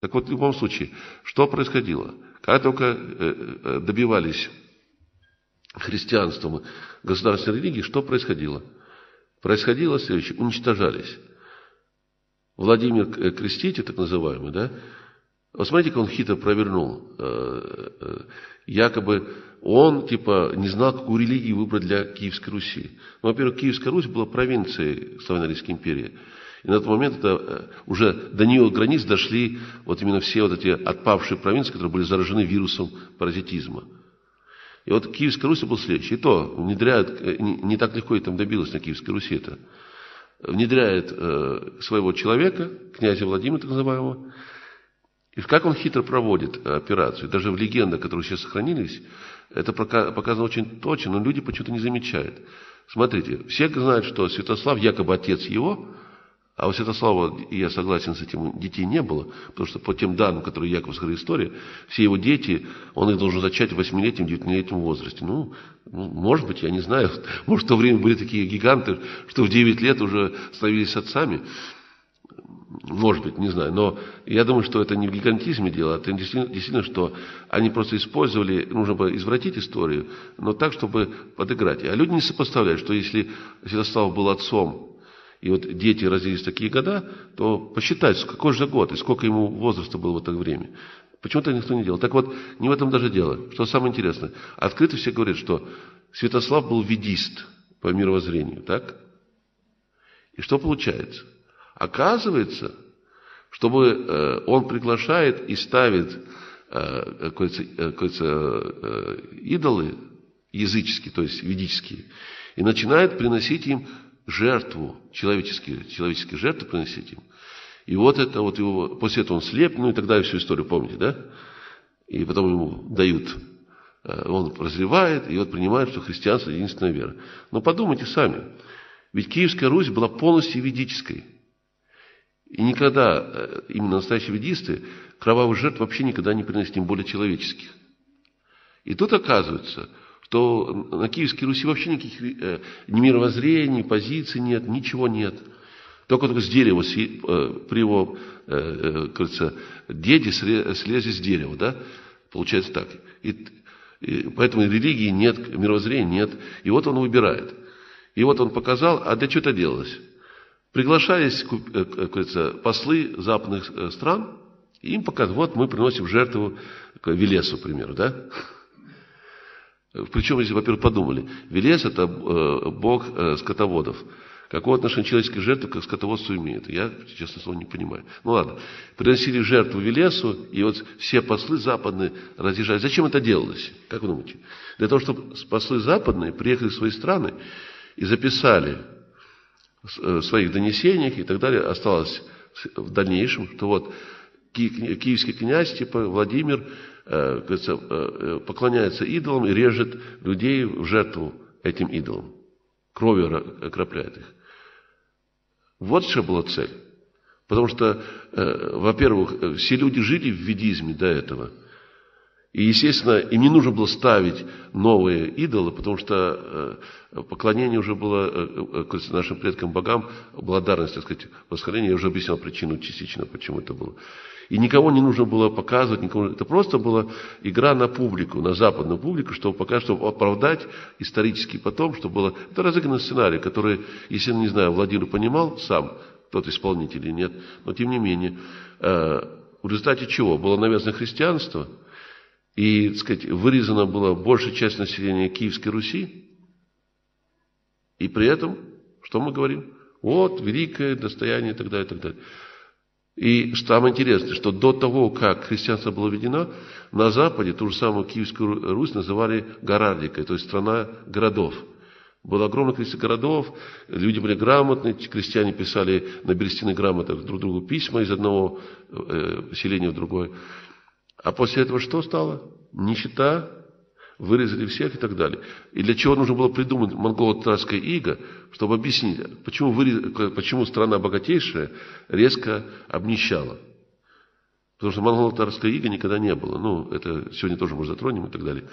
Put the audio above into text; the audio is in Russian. Так вот, в любом случае, что происходило? Когда только добивались христианством государственной религии, что происходило? Происходило следующее. Уничтожались. Владимир Креститель, так называемый, да? Вот смотрите, как он хитро провернул. Якобы он, типа, не знал, какую религию выбрать для Киевской Руси. Ну, во-первых, Киевская Русь была провинцией Славяно-Рийской империи. И на тот момент это, уже до нее границ дошли вот именно все вот эти отпавшие провинции, которые были заражены вирусом паразитизма. И вот Киевская Русь была следующая. И то внедряют, не так легко и там добилось на Киевской Руси это, внедряет своего человека, князя Владимира, так называемого. И как он хитро проводит операцию, даже в легендах, которые сейчас сохранились, это показано очень точно, но люди почему-то не замечают. Смотрите, все знают, что Святослав, якобы отец его, а у Святослава, и я согласен с этим, детей не было, потому что по тем данным, которые якобы сохранила история, все его дети, он их должен зачать в 8-летнем, 9-летнем возрасте. Ну, может быть, я не знаю, может, в то время были такие гиганты, что в 9 лет уже становились отцами. Может быть, не знаю, но я думаю, что это не в гигантизме дело, это действительно, что они просто использовали, нужно было извратить историю, но так, чтобы подыграть. А люди не сопоставляют, что если Святослав был отцом, и вот дети родились в такие года, то посчитать, какой же год и сколько ему возраста было в это время. Почему-то никто не делал. Так вот, не в этом даже дело. Что самое интересное, открыто все говорят, что Святослав был ведист по мировоззрению, так? И что получается? Оказывается, чтобы он приглашает и ставит идолы языческие, то есть ведические, и начинает приносить им жертву, человеческие жертвы приносить им. И вот это вот его, после этого он слеп, ну и тогда всю историю помните, да? И потом ему дают, он разливает, и вот принимает, что христианство единственная вера. Но подумайте сами, ведь Киевская Русь была полностью ведической. И никогда, именно настоящие ведисты, кровавых жертв вообще никогда не приносят, тем более человеческих. И тут оказывается, что на Киевской Руси вообще никаких ни мировоззрений, ни позиций нет, ничего нет. Только с дерева, при его, кажется, деде слезли с дерева, да? Получается так. И поэтому религии нет, мировоззрения нет. И вот он выбирает. И вот он показал, а для чего это делалось? Приглашались, как говорится, послы западных стран, и им показывают, вот мы приносим жертву Велесу, к примеру, да? Причем, если, во-первых, подумали, Велес – это бог скотоводов. Какое отношение человеческой жертвы к скотоводству имеет? Я, честно слово, не понимаю. Ну ладно, приносили жертву Велесу, и вот все послы западные разъезжали. Зачем это делалось? Как вы думаете? Для того, чтобы послы западные приехали в свои страны и записали в своих донесениях и так далее, осталось в дальнейшем, что вот киевский князь, типа Владимир, поклоняется идолам и режет людей в жертву этим идолам. Кровью окропляет их. Вот что была цель. Потому что, во-первых, все люди жили в ведизме до этого. И, естественно, им не нужно было ставить новые идолы, потому что поклонение уже было нашим предкам богам, благодарность, так сказать, восхваление. Я уже объяснял причину частично, почему это было. И никого не нужно было показывать, никому. Это просто была игра на публику, на западную публику, чтобы пока что оправдать исторически потом, что было. Это разыгранный сценарий, который, если, не знаю, Владимир понимал сам, тот исполнитель или нет, но тем не менее, в результате чего? Было навязано христианство, и, так сказать, вырезана была большая часть населения Киевской Руси. И при этом, что мы говорим? Вот, великое достояние и так далее, и так далее. И самое интересное, что до того, как христианство было введено, на Западе ту же самую Киевскую Русь называли горарликой, то есть страна городов. Было огромное количество городов, люди были грамотны, крестьяне писали на берестяных грамотах друг другу письма из одного селения в другое. А после этого что стало? Нищета, вырезали всех и так далее. И для чего нужно было придумать монголо-татарское иго, чтобы объяснить, почему страна богатейшая резко обнищала. Потому что монголо-татарское иго никогда не было. Ну, это сегодня тоже мы затронем и так далее.